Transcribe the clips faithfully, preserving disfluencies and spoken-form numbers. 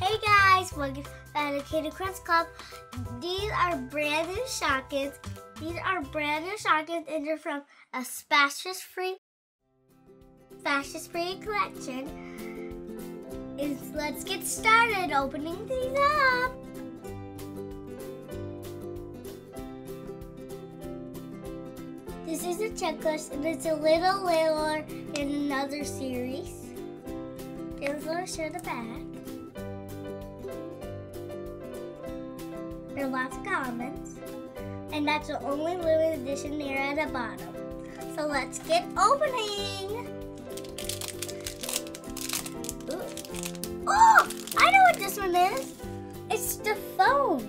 Hey guys, welcome to the Candy Crunch Club. These are brand new Shopkins. These are brand new Shopkins and they're from a Fashion Spree, Fashion Spree collection. And let's get started opening these up. This is a checklist and it's a little littler in another series. Let's go show the back. There are lots of comments, and that's the only limited edition there at the bottom. So let's get opening! Ooh. Oh! I know what this one is! It's the phone!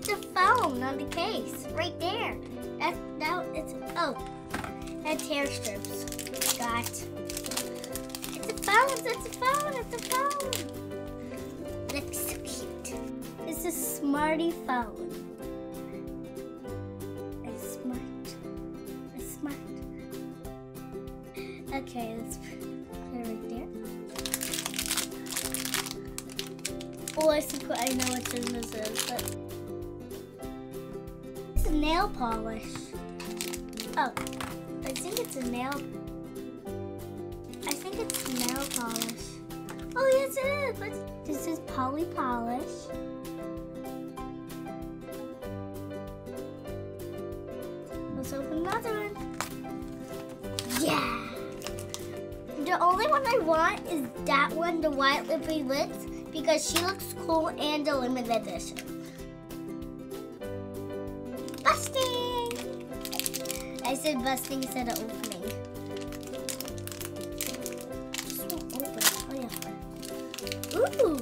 The phone on the case, right there. That's, now it's, oh, that's hair strips. Got it. It's a phone, it's a phone, it's a phone! Looks so cute. This is Smarty Phone. It's smart. It's smart. Okay, let's put it right there. Oh, I see. I know what this is. But it's a nail polish. Oh, I think it's a nail. I think it's a nail polish. Oh yes, it is. But this is Polly Polish. Let's open another one. Yeah! The only one I want is that one, the white lippy lips, because she looks cool and a limited edition. Busting! I said busting instead of opening. Just don't open. Oh yeah. Ooh!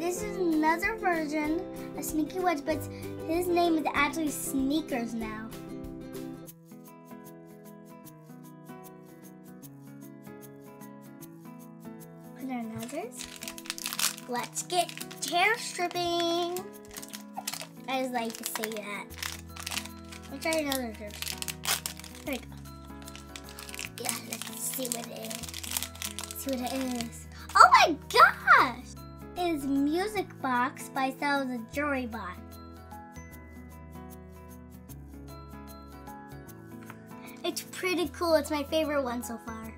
This is another version of Sneaky Wedge, but his name is actually Sneakers now. Put on others. Let's get hair stripping. I just like to say that. Let's try another hair strip. There we go. Yeah, let's see what it is. See what it is. Oh my gosh! Is Music Box by Sell the Jewelry Bot. It's pretty cool. It's my favorite one so far.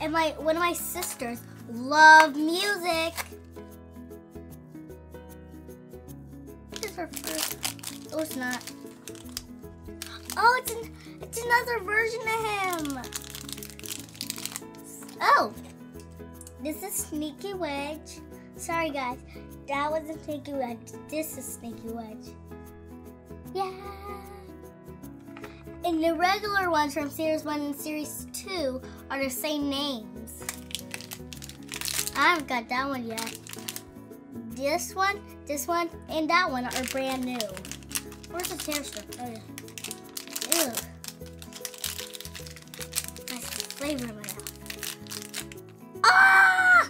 And my one of my sisters love music. This is her first. Oh, it's not. Oh, it's an, it's another version of him. Oh. This is Sneaky Wedge. Sorry guys, that wasn't Sneaky Wedge. This is Sneaky Wedge. Yeah! And the regular ones from Series one and Series two are the same names. I haven't got that one yet. This one, this one, and that one are brand new. Where's the tear strip? Oh yeah. Ew. That's the flavor of my mouth. Ah!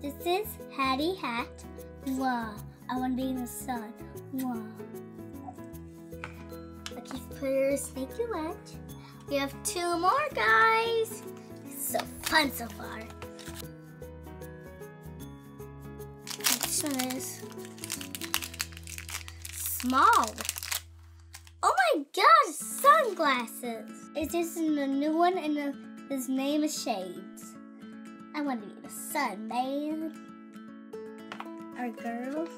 This is Hattie Hat. Wow, I want to be in the sun. Wow. Okay, put her Sneaky Wedge. We have two more, guys. It's so fun so far. This one is small. Oh my gosh, sunglasses. This is a new one, and the, his name is Shades. I want to be in the sun, man. Or girl.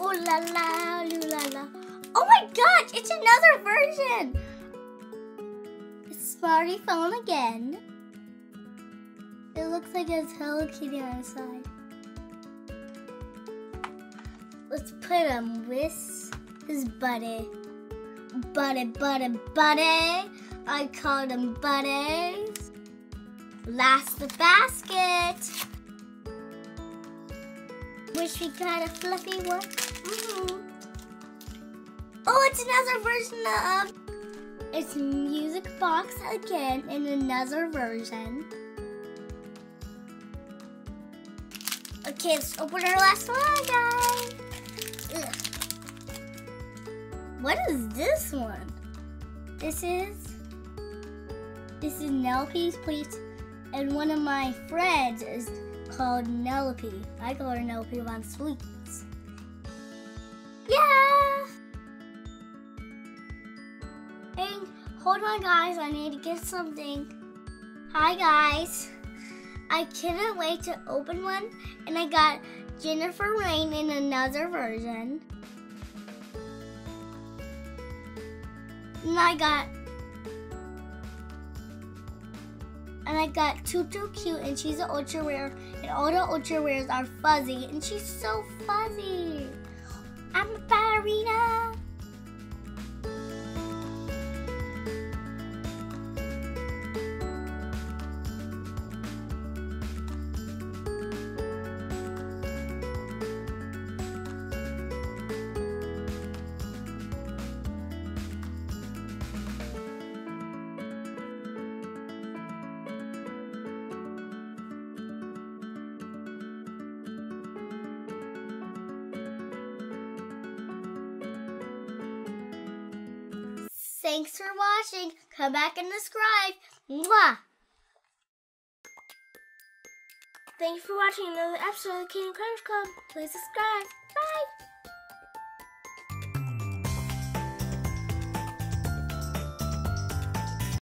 Ooh la la, ooh la la. Oh my gosh, it's another version. It's Smarty Phone again. It looks like it's Hello Kitty on the side. Let's put him with his buddy. Buddy, buddy, buddy. I call them buddies. Last the basket. Wish we got a fluffy one. Mm-hmm. Oh, it's another version of. It's Music Box again in another version. Okay, let's open our last one, guys. Ugh. What is this one? This is this is Nelopee's pleats, and one of my friends is called Nelopee. I call her Nelopee on sweets. Yeah! And hold on guys, I need to get something. Hi guys. I couldn't wait to open one, and I got Jennifer Rain in another version. And I got and I got Tutu Cute, and she's an ultra rare, and all the ultra rares are fuzzy, and she's so fuzzy. I'm a ballerina. Thanks for watching. Come back and subscribe. Mwah! Thanks for watching another episode of Candy Crunch Club. Please subscribe. Bye!